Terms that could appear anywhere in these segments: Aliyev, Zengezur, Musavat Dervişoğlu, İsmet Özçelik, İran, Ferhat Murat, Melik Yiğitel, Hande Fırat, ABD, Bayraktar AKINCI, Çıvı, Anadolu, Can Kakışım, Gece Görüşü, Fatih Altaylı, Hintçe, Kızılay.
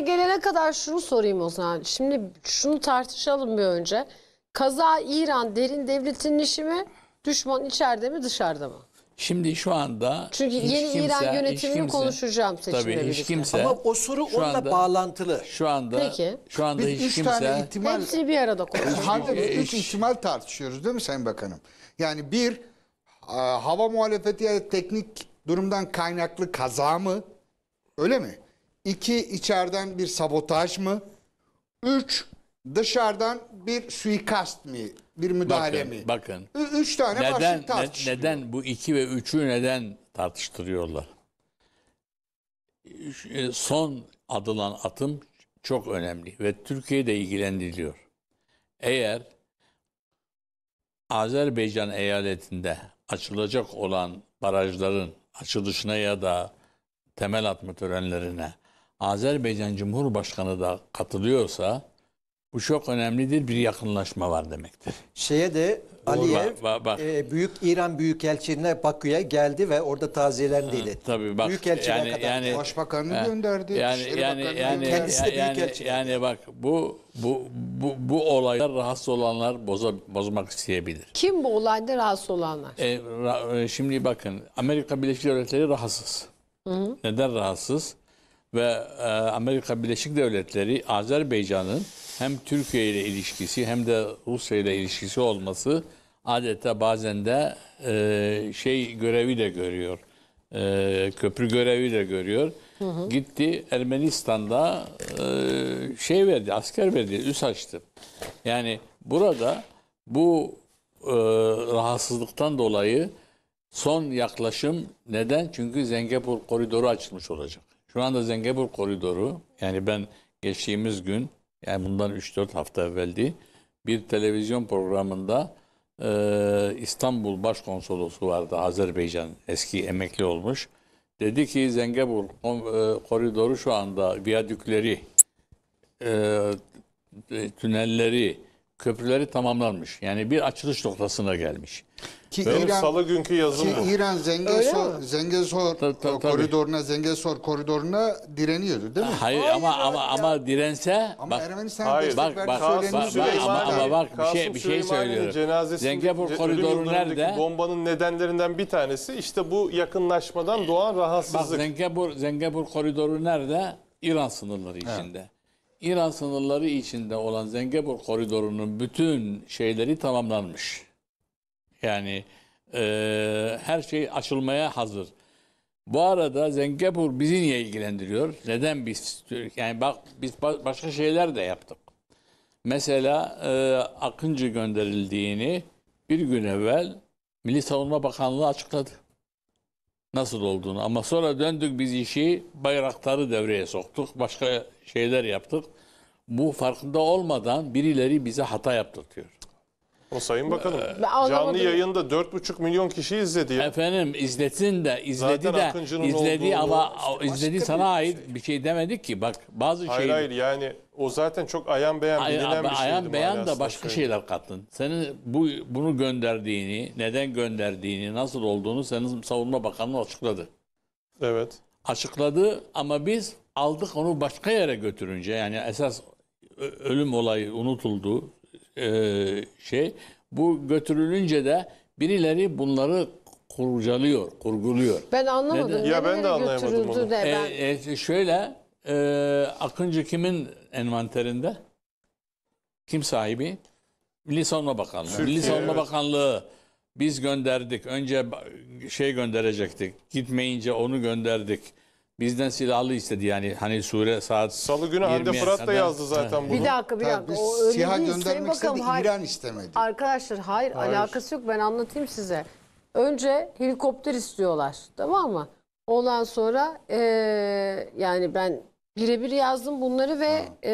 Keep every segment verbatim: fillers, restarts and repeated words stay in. Gelene kadar şunu sorayım o zaman. Şimdi şunu tartışalım bir önce. Kaza İran derin devletinin işi mi? Düşman içeride mi dışarıda mı? Şimdi şu anda... Çünkü yeni kimse, İran yönetimini kimse, konuşacağım seçimde birlikte. Ama o soru onunla anda, bağlantılı. Şu anda... Peki. Şu anda biz hiç kimse... Ihtimal, hepsini bir arada konuşuyoruz. Üç ihtimal tartışıyoruz değil mi Sayın Bakanım? Yani bir, hava muhalefeti ya da teknik durumdan kaynaklı kaza mı? Öyle mi? İki, içeriden bir sabotaj mı? Üç, dışarıdan bir suikast mı? Bir müdahale bakın, mi? Bakın. Üç tane neden, başlık ne, neden bu iki ve üçü neden tartıştırıyorlar? Son adılan atım çok önemli ve Türkiye'de ilgilendiriliyor. Eğer Azerbaycan eyaletinde açılacak olan barajların açılışına ya da temel atma törenlerine Azerbaycan Cumhurbaşkanı da katılıyorsa bu çok önemlidir. Bir yakınlaşma var demektir. Şeye de Aliyev bak, bak. E, Büyük İran Büyükelçiliğine Bakü'ye geldi ve orada taziyelerini iletti. Tabii bak. Büyükelçiliğe yani, kadar yani, başbakanını he, gönderdi. Yani yani yani, gönderdi. yani yani yani bak bu bu bu bu olaylar rahatsız olanlar boza, bozmak isteyebilir. Kim bu olayda rahatsız olanlar? E, ra, şimdi bakın Amerika Birleşik Devletleri rahatsız. Hı hı. Neden rahatsız? Ve e, Amerika Birleşik Devletleri Azerbaycan'ın hem Türkiye ile ilişkisi hem de Rusya ile ilişkisi olması adeta bazen de e, şey görevi de görüyor. E, köprü görevi de görüyor. Hı hı. Gitti Ermenistan'da e, şey verdi, asker verdi, üs açtı. Yani burada bu e, rahatsızlıktan dolayı son yaklaşım neden? Çünkü Zengezur koridoru açılmış olacak. Şu anda Zengezur koridoru, yani ben geçtiğimiz gün, yani bundan üç dört hafta evveldi, bir televizyon programında e, İstanbul Başkonsolosu vardı, Azerbaycan eski emekli olmuş. Dedi ki Zengezur koridoru şu anda viyadükleri, e, tünelleri, köprüleri tamamlanmış. Yani bir açılış noktasına gelmiş. Ki İran, Salı günkü yazın ki İran Zengezur, Zengezur ta, ta, koridoruna, Zengezur koridoruna direniyordu değil mi? Hayır, hayır ama ama ya. ama dirense ama bak, hayır, bak, bak, bak, bak ama, ama bak bir şey bir şey söylüyorum. Zengezur koridoru nerede? Bombanın nedenlerinden bir tanesi işte bu yakınlaşmadan doğan rahatsızlık. Bak Zengezur Zengezur koridoru nerede? İran sınırları içinde. Evet. İran sınırları içinde olan Zengezur koridorunun bütün şeyleri tamamlanmış. Yani e, her şey açılmaya hazır. Bu arada Zengezur bizi niye ilgilendiriyor? Neden biz? Yani bak biz başka şeyler de yaptık. Mesela e, Akıncı gönderildiğini bir gün evvel Milli Savunma Bakanlığı açıkladı. Nasıl olduğunu. Ama sonra döndük biz işi Bayraktar'ı devreye soktuk. Başka şeyler yaptık. Bu farkında olmadan birileri bize hata yaptırtıyor. O Sayın Bakanım ee, canlı yayında dört buçuk milyon kişi izledi. Ya. Efendim izletsin de izledi zaten de izledi ama izledi sana ait şey. bir şey demedik ki. Bak bazı şeyler. Hayır şey... hayır yani o zaten çok ayan beyan bilinen Ay, bir şeydi. Ayan beyan da başka söyleyeyim. şeyler kattın. Senin bu bunu gönderdiğini, neden gönderdiğini, nasıl olduğunu senin Savunma Bakanlığı açıkladı. Evet. Açıkladı ama biz aldık onu başka yere götürünce yani esas ölüm olayı unutuldu. Ee, şey bu götürülünce de birileri bunları kurcalıyor, kurguluyor. Ben anlamadım. Neden? Ya ben de anlayamadım onu. De ee, ben... E, şöyle e, Akıncı kimin envanterinde? Kim sahibi? Milli Savunma Bakanlığı. Türkiye, Milli Savunma evet. Bakanlığı biz gönderdik. Önce şey gönderecektik. Gitmeyince onu gönderdik. Bizden silahlı istedi yani hani sure saat Salı günü Hande Fırat da yazdı zaten bunu. Bir dakika bir dakika. O öyle silah göndermek istedi, İran istemedi. Arkadaşlar hayır, hayır alakası yok, ben anlatayım size. Önce helikopter istiyorlar, tamam mı? Ondan sonra e, yani ben birebir yazdım bunları ve e,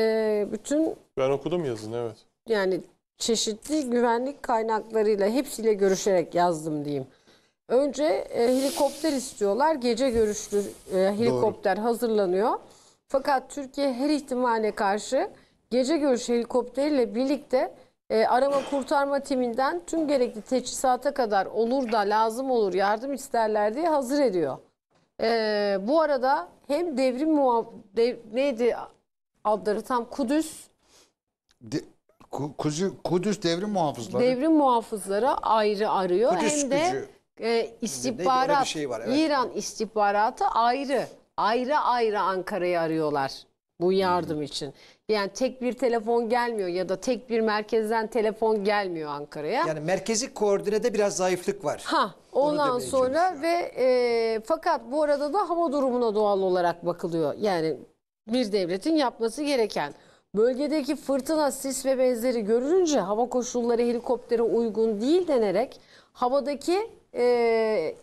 bütün... Ben okudum yazın evet. Yani çeşitli güvenlik kaynaklarıyla hepsiyle görüşerek yazdım diyeyim. Önce e, helikopter istiyorlar. Gece görüşlü e, helikopter Doğru. hazırlanıyor. Fakat Türkiye her ihtimale karşı gece görüşü helikopteriyle birlikte e, arama kurtarma timinden tüm gerekli teçhizata kadar olur da lazım olur yardım isterler diye hazır ediyor. E, bu arada hem devrim muhaf dev, neydi adları tam Kudüs. De, Kuzi, Kudüs devrim muhafızları. Devrim muhafızları ayrı arıyor. Kudüs hem de e, istihbarat, şey var, evet. İran istihbaratı ayrı. Ayrı ayrı Ankara'yı arıyorlar bu yardım hmm. için. Yani tek bir telefon gelmiyor ya da tek bir merkezden telefon gelmiyor Ankara'ya. Yani merkezi koordinede biraz zayıflık var. Ha, ondan sonra ve e, fakat bu arada da hava durumuna doğal olarak bakılıyor. Yani bir devletin yapması gereken. Bölgedeki fırtına, sis ve benzeri görülünce hava koşulları helikoptere uygun değil denerek havadaki e,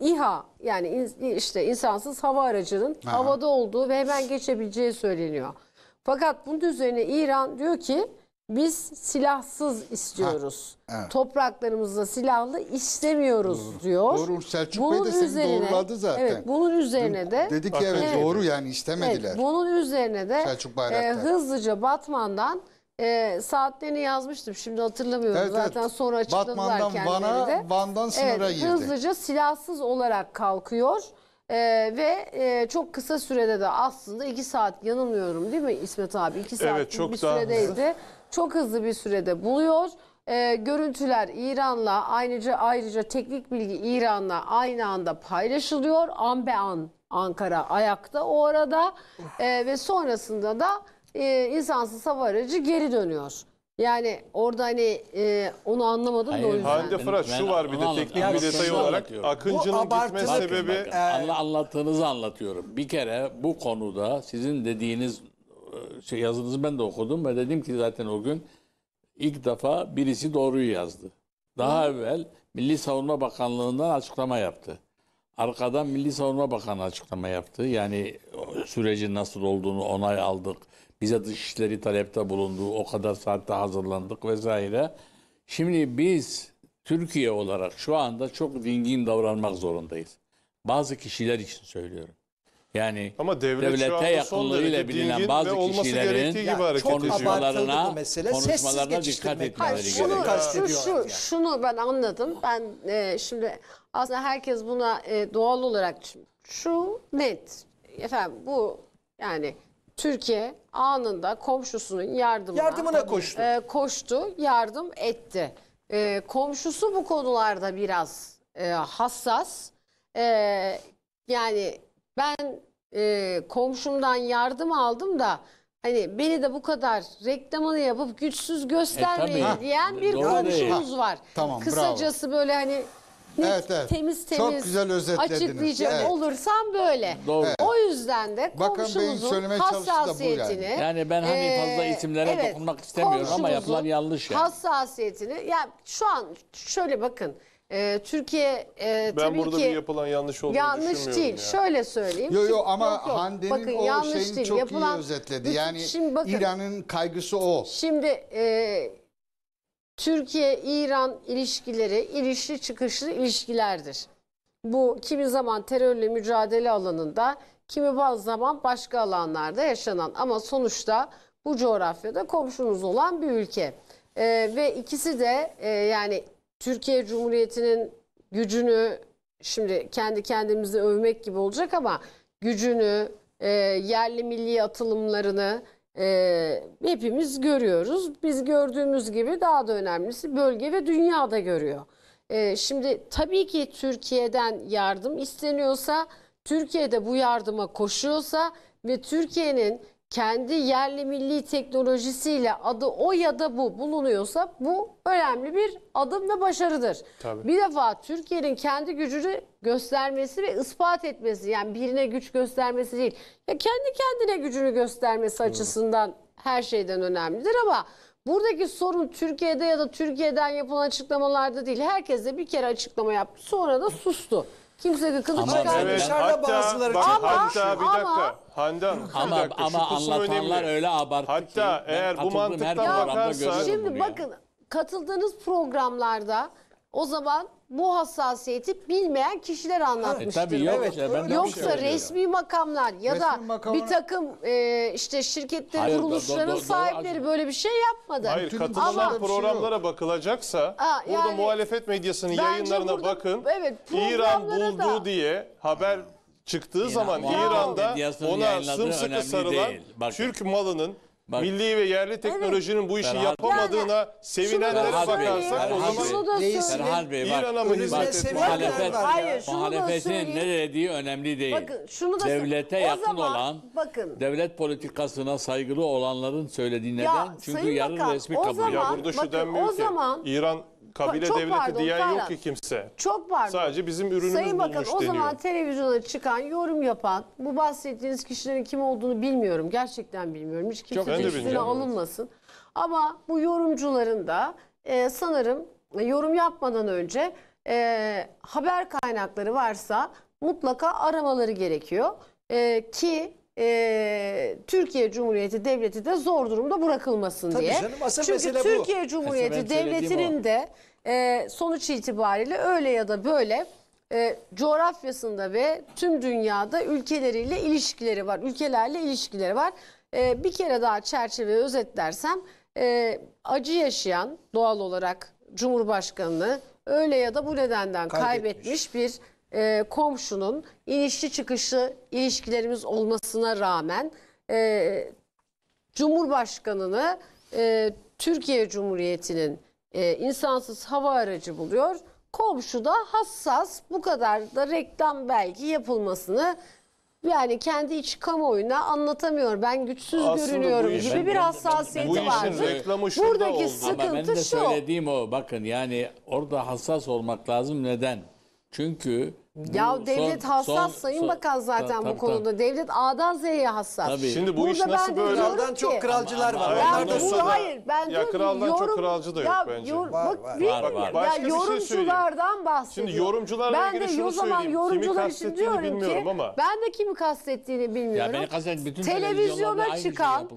İHA yani in, işte insansız hava aracının ha. havada olduğu ve hemen geçebileceği söyleniyor. Fakat bunun üzerine İran diyor ki biz silahsız istiyoruz. Ha, evet. Topraklarımızda silahlı istemiyoruz doğru. diyor. Doğru. Selçuk bunun Bey de üzerine, seni doğruladı zaten. Evet, bunun üzerine de dedi ki evet, evet doğru yani istemediler. Evet, bunun üzerine de e, hızlıca Batman'dan e, saatlerini yazmıştım. Şimdi hatırlamıyorum evet, zaten evet. sonra açıkladılar Batman'dan kendileri de. Van'a, Van'dan sınıra evet, girdi. Hızlıca silahsız olarak kalkıyor. Ee, ve e, çok kısa sürede de aslında iki saat yanılmıyorum değil mi İsmet abi? iki saat evet, çok bir süredeydi. Hızlı. Çok hızlı bir sürede buluyor. Ee, görüntüler İran'la ayrıca, ayrıca teknik bilgi İran'la aynı anda paylaşılıyor. An be an Ankara ayakta o arada ee, ve sonrasında da e, insansız hava aracı geri dönüyor. Yani orada hani e, onu anlamadım hayır, da o yüzden. Hande Fırat şu var bir de teknik bir detay olarak Akıncı'nın gitme sebebi. Bakın, e... Allah anlattığınızı anlatıyorum. Bir kere bu konuda sizin dediğiniz şey yazınızı ben de okudum ve dedim ki zaten o gün ilk defa birisi doğruyu yazdı. Daha Hı. evvel Milli Savunma Bakanlığı'ndan açıklama yaptı. Arkadan Milli Savunma Bakanı açıklama yaptı. Yani sürecin nasıl olduğunu onay aldık. Bize dışişleri talepte bulundu, o kadar saatte hazırlandık vesaire. Şimdi biz Türkiye olarak şu anda çok dingin davranmak zorundayız. Bazı kişiler için söylüyorum. Yani ama devlet devlete yakınlığıyla bilinen bazı kişilerin konuşmalarına, konuşmalarına dikkat etmeleri gerekiyor. Şu, şu, şunu ben anladım. Ben e, şimdi aslında herkes buna e, doğal olarak şu net. Efendim bu yani... Türkiye anında komşusunun yardımına, yardımına koştu. E, koştu, yardım etti. E, komşusu bu konularda biraz e, hassas. E, yani ben e, komşumdan yardım aldım da hani beni de bu kadar reklamını yapıp güçsüz göstermeyin e, diyen bir doğru komşumuz değil. Var. Tamam, kısacası bravo. Böyle hani... Net, evet, evet. Temiz temiz çok güzel açıklayacak evet. olursam böyle. Doğru. Evet. O yüzden de komşumuzun hassasiyetini... Yani. Yani ben hani e, fazla isimlere evet, dokunmak istemiyorum ama yapılan yanlış yani. Hassasiyetini... Yani şu an şöyle bakın. E, Türkiye e, tabii ki... Ben burada bir yapılan yanlış olduğunu yanlış değil. Ya. Şöyle söyleyeyim. Yo, yo, ama yok, yok. Hande'nin bakın, o şeyini çok yapılan, iyi özetledi. Yani İran'ın kaygısı o. Şimdi... E, Türkiye-İran ilişkileri ilişki çıkışlı ilişkilerdir. Bu kimi zaman terörle mücadele alanında, kimi bazı zaman başka alanlarda yaşanan ama sonuçta bu coğrafyada komşumuz olan bir ülke. Ee, ve ikisi de e, yani Türkiye Cumhuriyeti'nin gücünü, şimdi kendi kendimizi övmek gibi olacak ama gücünü, e, yerli milli atılımlarını... Ee, hepimiz görüyoruz. Biz gördüğümüz gibi daha da önemlisi bölge ve dünyada görüyor. Ee, şimdi tabii ki Türkiye'den yardım isteniyorsa, Türkiye'de bu yardıma koşuyorsa ve Türkiye'nin kendi yerli milli teknolojisiyle adı o ya da bu bulunuyorsa bu önemli bir adım ve başarıdır. Tabii. Bir defa Türkiye'nin kendi gücünü göstermesi ve ispat etmesi yani birine güç göstermesi değil. Ya kendi kendine gücünü göstermesi Doğru. açısından her şeyden önemlidir ama buradaki sorun Türkiye'de ya da Türkiye'den yapılan açıklamalarda değil. Herkes de bir kere açıklama yaptı sonra da sustu. Kimse de kılıç çıkardı dışarıda bazıları çıkardı. Hatta bir dakika. Hande Hanım, ama, dakika, ama anlatanlar önemli. Öyle abarttı hatta ki, eğer bu mantıktan bakarsa... Şimdi bakın ya. Katıldığınız programlarda o zaman bu hassasiyeti bilmeyen kişiler anlatmıştır. E, tabii yok, evet, ya, ben yoksa şey resmi makamlar ya resmi da makamlar... bir takım e, işte şirketlerin, kuruluşların do, do, do, sahipleri do, do, böyle bir şey yapmadı. Hayır, katılan programlara bakılacaksa ha, yani, burada muhalefet medyasının yayınlarına burada, bakın. Evet, İran buldu da... diye haber çıktığı İran, zaman İran'da ona sımsıkı sarılan Türk malının, bak, milli ve yerli teknolojinin evet, bu işi Ferhat, yapamadığına yani, sevinenlere bakarsak o zaman İran'a mı hizmet etmiyor? Hayır, muhalefetin ne dediği önemli değil. Bakın, şunu da devlete yakın zaman, olan, bakın, devlet politikasına saygılı olanların söylediği neden? Ya, çünkü yarın bakan, resmi kabul. Zaman, ya burada şu denmiyor ki zaman, İran kabile devleti pardon, diyen Ferhat, yok ki kimse. Çok pardon. Sadece bizim ürünümüz bulmuş deniyor. Sayın Bakan, o zaman televizyona çıkan, yorum yapan, bu bahsettiğiniz kişilerin kim olduğunu bilmiyorum. Gerçekten bilmiyorum. Hiç kimse üstüne alınmasın. Ama bu yorumcuların da e, sanırım yorum yapmadan önce e, haber kaynakları varsa mutlaka aramaları gerekiyor. E, ki... Ee, Türkiye Cumhuriyeti Devleti de zor durumda bırakılmasın tabii diye. Canım, çünkü Türkiye bu. Cumhuriyeti Devleti'nin de e, sonuç itibariyle öyle ya da böyle e, coğrafyasında ve tüm dünyada ülkeleriyle ilişkileri var. Ülkelerle ilişkileri var. E, bir kere daha çerçeve özetlersem e, acı yaşayan doğal olarak Cumhurbaşkanı'nı öyle ya da bu nedenden kaybetmiş, kaybetmiş bir E, komşunun inişli çıkışlı ilişkilerimiz olmasına rağmen e, Cumhurbaşkanı'nı e, Türkiye Cumhuriyeti'nin e, insansız hava aracı buluyor. Komşu da hassas, bu kadar da reklam belki yapılmasını yani kendi iç kamuoyuna anlatamıyor. Ben güçsüz aslında görünüyorum gibi işin, bir hassasiyeti bu vardı. Buradaki oldu. Sıkıntı ben de şu. Söylediğim o, bakın yani orada hassas olmak lazım. Neden? Çünkü ya devlet son, hassas son, Sayın son, Bakan zaten tabii, bu tabii, konuda. Tabii. Devlet A'dan Z'ye hassas. Tabii. Şimdi bu burada iş nasıl böyle? Kraldan ki, çok kralcılar ama, var. Ama, ben bu, hayır ben ya kraldan yorum, çok kralcı da yok ya, bence. Yor, bak, var, var, var, var. Başka ya, yorumculardan şey bahsediyor. Şimdi yorumcularla ben ilgili şunu söyleyeyim. Kimi kastettiğini bilmiyorum ki, ama. Ben de kimi kastettiğini bilmiyorum. Ya beni kastettiğini bütün televizyonlara çıkan,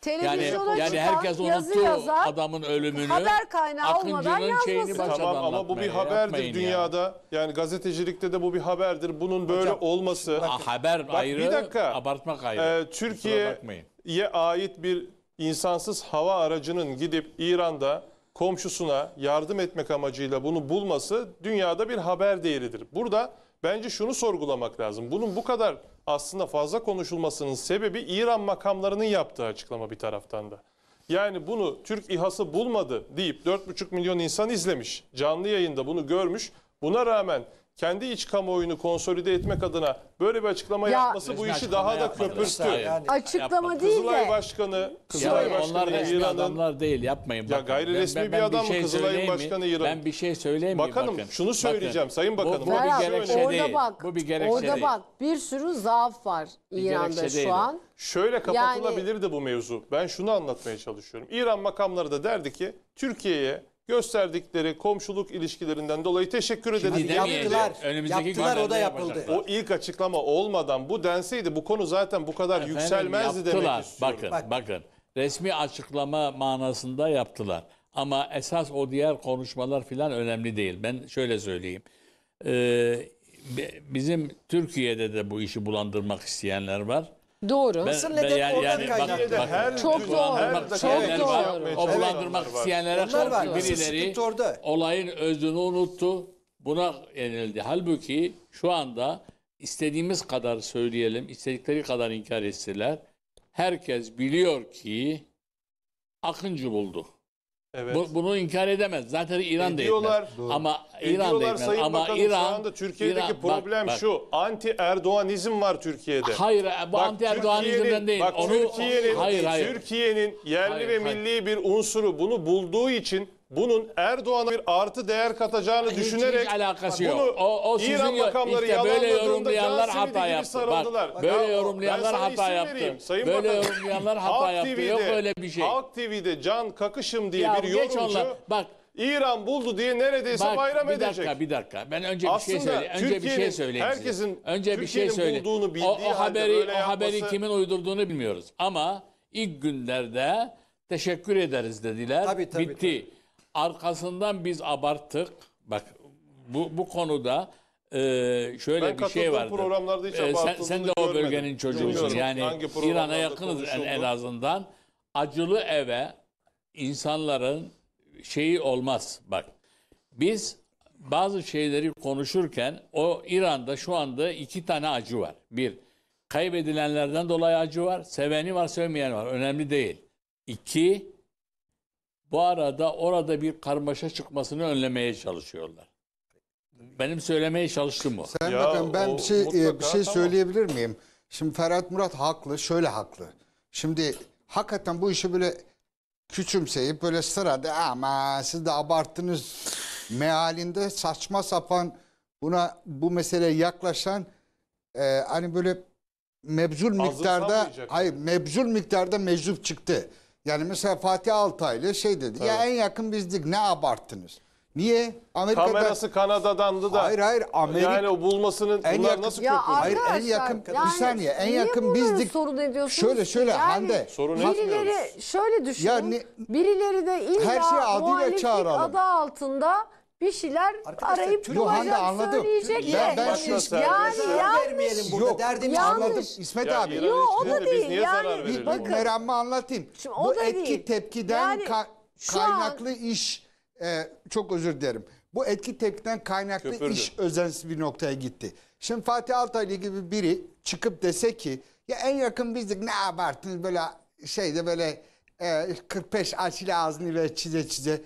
televizyona çıkan herkes yazı yazar, adamın ölümünü, haber kaynağı olmadan yazmasın. Tamam ama bu bir haberdir dünyada. Yani gazetecilik de bu bir haberdir. Bunun böyle hocam, olması. Bak, haber bak, ayrı, bir dakika, abartmak ayrı. E, Türkiye'ye ait bir insansız hava aracının gidip İran'da komşusuna yardım etmek amacıyla bunu bulması dünyada bir haber değeridir. Burada bence şunu sorgulamak lazım. Bunun bu kadar aslında fazla konuşulmasının sebebi İran makamlarının yaptığı açıklama bir taraftan da. Yani bunu Türk İHA'sı bulmadı deyip dört buçuk milyon insan izlemiş. Canlı yayında bunu görmüş. Buna rağmen kendi iç kamuoyunu konsolide etmek adına böyle bir açıklama ya, yapması bu işi daha da köpürttü. Yani, açıklama değil de. Kızılay Başkanı, Kızılay ya, Başkanı İran'ın. Adamlar değil, yapmayın. Ya gayri ben, resmi ben, ben bir adam şey mı Kızılay'ın Başkanı İran? Ben bir şey söyleyeyim mi? Bakanım bakın, şunu söyleyeceğim bakın, Sayın Bakanım. Bu, bu, bu bir gerekçe orada değil. Bak, bu bir gerekçe orada değil. Bak bir sürü zaaf var bir İran'da şu an. Şöyle kapatılabilirdi yani, bu mevzu. Ben şunu anlatmaya çalışıyorum. İran makamları da derdi ki Türkiye'ye gösterdikleri komşuluk ilişkilerinden dolayı teşekkür ederim. Yaptılar, yaptılar o da yapıldı. O ilk açıklama olmadan bu denseydi bu konu zaten bu kadar efendim, yükselmezdi demek istiyorum. Bakın, bak, bakın resmi açıklama manasında yaptılar. Ama esas o diğer konuşmalar filan önemli değil. Ben şöyle söyleyeyim. Ee, bizim Türkiye'de de bu işi bulandırmak isteyenler var. Doğru. Ben, ben yani, yani bakın, bakın, her çok doğru. Bulandırmak çok doğru. Var. O bulandırmak evet, isteyenlere karşı birileri olayın özünü unuttu. Buna yenildi. Halbuki şu anda istediğimiz kadar söyleyelim, istedikleri kadar inkar etseler, herkes biliyor ki AKINCI buldu. Evet. Bu, bunu inkar edemez. Zaten İran değil. Ama İran değil. Ama Bakanım, İran şu anda Türkiye'deki İran, problem bak, şu. Anti Erdoğanizm var Türkiye'de. Hayır, bu bak, anti Erdoğanizmden değil. Bak, onu Türkiye'nin hayır, hayır. Türkiye'nin yerli hayır, ve milli hayır. bir unsuru bunu bulduğu için bunun Erdoğan'a bir artı değer katacağını hiç, düşünerek hiç alakası yok. Bunu o, o İran makamları işte böyle yorumlayanlar hata yaptı. Bak, böyle yorumlayanlar hata yaptı. Sayın böyle Bakan, yorumlayanlar hata yaptı. Yok öyle bir şey. Halk T V'de Can Kakışım diye ya, bir yorumcu bak, İran buldu diye neredeyse bak, bayram edecek. Bir dakika edecek. bir dakika. Ben önce bir şey söyleyeyim. Önce bir şey söyleyeyim. Herkesin önce bir şey söyleyeyim. O, o haberi o haberi kimin uydurduğunu bilmiyoruz. Ama ilk günlerde teşekkür ederiz dediler. Bitti. Arkasından biz abarttık. Bak bu bu konuda e, şöyle ben bir şey vardı. E, sen, sen de o görmedim. Bölgenin çocuğusun. Yani İran'a yakınız en, en azından. Acılı eve insanların şeyi olmaz. Bak biz bazı şeyleri konuşurken o İran'da şu anda iki tane acı var. Bir, kaybedilenlerden dolayı acı var. Seveni var, sevmeyen var. Önemli değil. İki, bu arada orada bir karmaşa çıkmasını önlemeye çalışıyorlar. Benim söylemeye çalıştım o. Sen ya, bakın ben o, bir şey, mutlaka, bir şey söyleyebilir tamam. miyim? Şimdi Ferhat Murat haklı, şöyle haklı. Şimdi hakikaten bu işi böyle küçümseyip böyle sırada ama siz de abarttınız mealinde saçma sapan buna bu meseleye yaklaşan e, hani böyle mebzul miktarda hayır mebzul miktarda meczup çıktı. Yani mesela Fatih Altaylı şey dedi evet. ya en yakın bizdik ne abarttınız. Niye? Amerika'da... Kamerası Kanada'dandı da. Hayır hayır. Amerika... Yani o bulmasının bunlar yakın... nasıl köprü? Hayır en yakın. Yani, bir saniye. En yakın bizdik. Sorun ediyorsunuz? Şöyle şöyle yani, Hande. Sorun birileri şöyle düşünün. Yani, birileri de illa her şey muhaliflik adı altında bir şeyler arkadaşlar, arayıp bulacak, anladım. Söyleyecek. Ben, ben şu yani, yani yanlış. Yok, derdimi anladım. İsmet ya, abi. Yok o da değil. Yani bakın. Meramı anlatayım. Bu etki tepkiden kaynaklı iş... Ee, çok özür dilerim. Bu etki tepkiden kaynaklı Köpürdü. iş özensiz bir noktaya gitti. Şimdi Fatih Altaylı gibi biri çıkıp dese ki ya en yakın bizdik ne abarttınız böyle şeyde böyle e, kırk beş açıyla ağzını ve çize çize.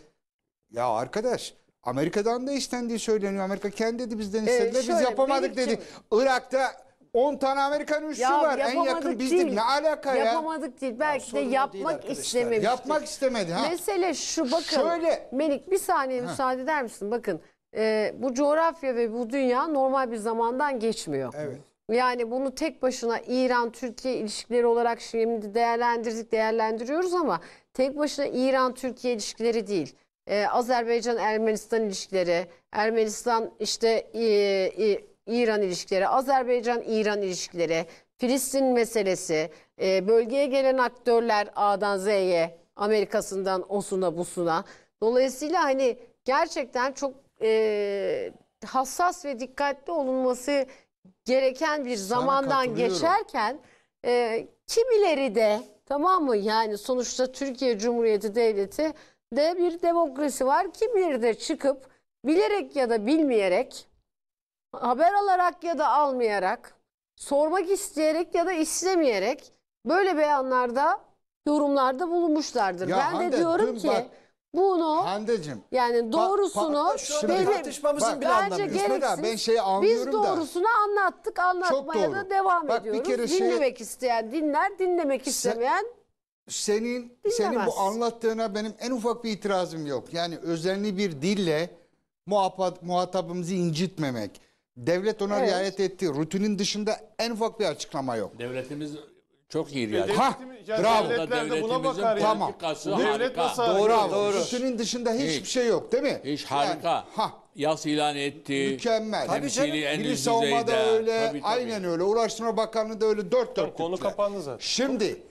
Ya arkadaş Amerika'dan da istendiği söyleniyor. Amerika kendi dedi bizden istedi ee, biz yapamadık dedi. Için... Irak'ta on tane Amerikan üssü ya, var. En yakın bizdik ne alaka ya? Yapamadık değil. Belki ya, de yapmak istememişti. Yapmak istemedi. Ha. Mesele şu bakın. Şöyle. Melik bir saniye müsaade ha. eder misin? Bakın e, bu coğrafya ve bu dünya normal bir zamandan geçmiyor. Evet. Yani bunu tek başına İran-Türkiye ilişkileri olarak şimdi değerlendirdik, değerlendiriyoruz ama tek başına İran-Türkiye ilişkileri değil. E, Azerbaycan-Ermenistan ilişkileri, Ermenistan işte e, e, İran ilişkileri, Azerbaycan-İran ilişkileri, Filistin meselesi, e, bölgeye gelen aktörler A'dan Z'ye, Amerika'sından O'suna Bu'suna. Dolayısıyla hani gerçekten çok e, hassas ve dikkatli olunması gereken bir zamandan geçerken e, kimileri de tamam mı yani sonuçta Türkiye Cumhuriyeti Devleti de bir demokrasi var. Kimileri de çıkıp bilerek ya da bilmeyerek haber alarak ya da almayarak, sormak isteyerek ya da istemeyerek böyle beyanlarda, yorumlarda bulunmuşlardır. Ya ben Hande, de diyorum ki bak, bunu Handeciğim, yani doğrusunu tartışmamızın bile anlamıyoruz. Ben şeyi anlıyorum biz doğrusunu da, anlattık, anlatmaya da devam bak, ediyoruz. Bir kere dinlemek şey, isteyen dinler, dinlemek sen, istemeyen senin dinlemez. Senin bu anlattığına benim en ufak bir itirazım yok. Yani özenli bir dille muhatabımızı incitmemek. Devlet ona evet. riayet etti. Rutinin dışında en ufak bir açıklama yok. Devletimiz çok iyi riayet etti. Yani bravo. Devletler de buna bakar. Tamam. Devlet doğru, doğru. Rutinin dışında hiçbir hiç, şey yok değil mi? Hiç harika. Yani, ha. Yas ilan etti. Mükemmel. Tabii canım. Milli savunma da öyle. Tabii, tabii. Aynen öyle. Ulaştırma Bakanlığı da öyle. Dört dört. Konu dörtler. Kapandı zaten. Şimdi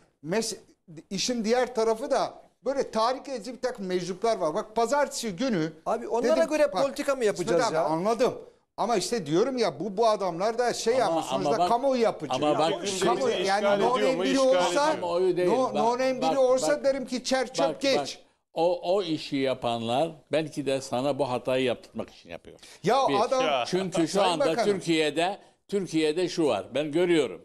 işin diğer tarafı da böyle tahrik edici bir takım meczuplar var. Bak pazartesi günü... Abi onlara dedim, göre bak, politika mı yapacağız işte ya? Abi, anladım. Ama işte diyorum ya bu bu adamlar da şey ama, yapmışsınız ama da bak, kamuoyu yapıcı. Ama bak... Kamu, yani no name biri olsa... No, no name biri olsa bak, derim ki çer çöp bak, geç. Bak. O, o işi yapanlar belki de sana bu hatayı yaptırmak için yapıyor. Ya bir, adam... Ya. Çünkü şu anda bakalım. Türkiye'de Türkiye'de şu var. Ben görüyorum.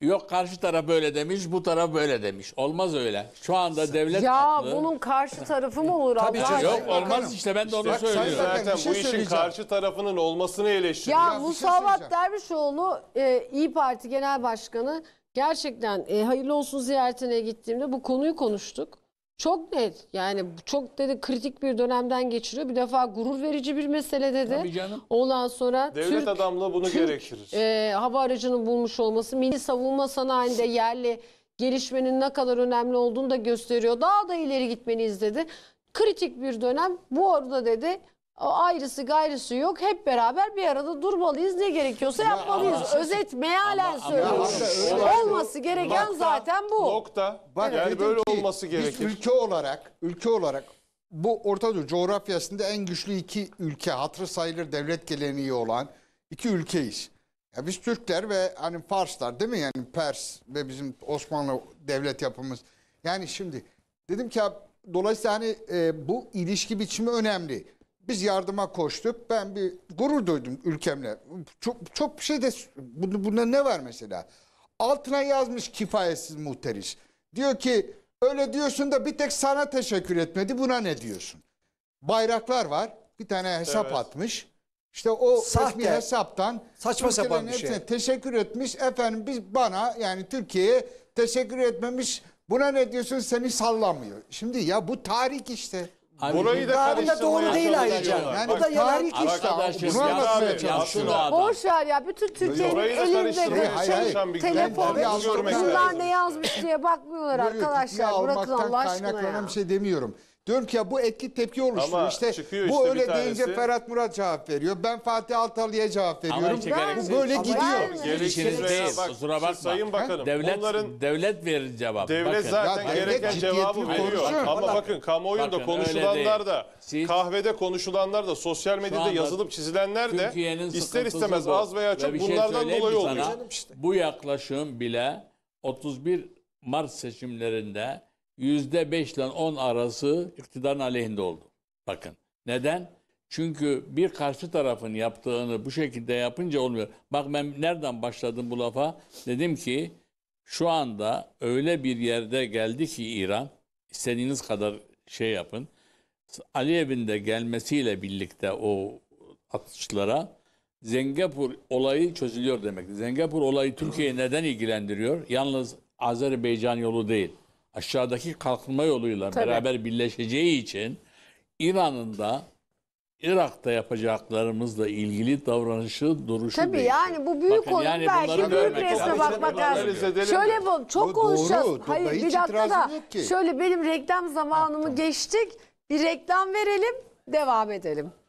Yok karşı taraf böyle demiş, bu taraf böyle demiş. Olmaz öyle. Şu anda devlet ya haklı. Bunun karşı tarafı mı olur? Tabii ki yok olmaz işte ben de onu işte, söylüyorum. Zaten şey bu işin karşı tarafının olmasını eleştiriyorum. Ya, ya Musavat şey Dervişoğlu e, İyi Parti Genel Başkanı gerçekten e, hayırlı olsun ziyaretine gittiğimde bu konuyu konuştuk. Çok net yani çok dedi kritik bir dönemden geçiriyor. Bir defa gurur verici bir mesele dedi. Ondan sonra devlet Türk, adamlığı bunu Türk, gerektirir. E, hava aracının bulmuş olması milli savunma sanayinde yerli gelişmenin ne kadar önemli olduğunu da gösteriyor. Daha da ileri gitmeniz dedi. Kritik bir dönem bu arada dedi. Ayrısı gayrısı yok. Hep beraber bir arada durmalıyız. Ne gerekiyorsa ya yapmalıyız. Ama, özet mealen söylüyorum. Olması gereken nokta, zaten bu. Nokta. Bak, evet. Yani böyle ki, olması gerekir. Ülke olarak, ülke olarak bu Orta Doğu coğrafyasında en güçlü iki ülke, hatırı sayılır devlet geleneği olan iki ülkeyiz. Ya biz Türkler ve hani Farslar değil mi? Yani Pers ve bizim Osmanlı devlet yapımız. Yani şimdi dedim ki dolayısıyla hani e, bu ilişki biçimi önemli. biz yardıma koştuk. Ben bir gurur duydum ülkemle. Çok çok bir şey de bunda ne var mesela? Altına yazmış kifayetsiz muhteriş. Diyor ki öyle diyorsun da bir tek sana teşekkür etmedi. Buna ne diyorsun? Bayraklar var. Bir tane hesap evet. atmış. İşte o sahte hesaptan saçma sapan bir şey. Teşekkür etmiş. Efendim biz bana yani Türkiye'ye teşekkür etmemiş. Buna ne diyorsun? Seni sallamıyor. Şimdi ya bu tarih işte. Abi, burayı da bu da doğru değil ayrıca. Yani bu da tarih işte. Bunu anlatmaya çalışıyorlar. Boş ver ya. Bütün Türkiye'nin elinde telefon. Bunlar ne yazmış diye bakmıyorlar arkadaşlar. Bırakın Allah aşkına ya. Kaynaklanan bir şey demiyorum. Diyorum ki ya bu etki tepki oluşturuyor. Ama işte bu işte öyle tanesi... deyince Ferhat Murat cevap veriyor. Ben Fatih Altalı'ya cevap veriyorum. Bu böyle ama gidiyor. Gereksiz değil. Bak, kusura bakma. Sayın Bakanım. Devlet, onların... devlet verir cevabı. Devlet bakın. Zaten ya, gereken devlet cevabı veriyor. Ama bak, bakın kamuoyunda bakın, konuşulanlar da, siz, kahvede konuşulanlar da, sosyal medyada yazılıp çizilenler de ister istemez bu. Az veya çok ve bunlardan şey dolayı oluyor. İşte. Bu yaklaşım bile otuz bir Mart seçimlerinde yüzde beş ile on arası iktidarın aleyhinde oldu. Bakın. Neden? Çünkü bir karşı tarafın yaptığını bu şekilde yapınca olmuyor. Bak ben nereden başladım bu lafa? Dedim ki şu anda öyle bir yerde geldi ki İran, istediğiniz kadar şey yapın. Aliyev'in de gelmesiyle birlikte o atışlara Zengapur olayı çözülüyor demek. Zengapur olayı Türkiye'yi neden ilgilendiriyor? Yalnız Azerbaycan yolu değil. Aşağıdaki kalkınma yoluyla tabii. beraber birleşeceği için İran'ın da Irak'ta yapacaklarımızla ilgili davranışı, duruşu tabii değişiyor. Yani bu büyük konu yani belki büyük resme bakmak lazım. Şöyle bu, çok konuşacağız. Doğru, hayır bir dakika da şöyle benim reklam zamanımı geçtik. Bir reklam verelim, devam edelim.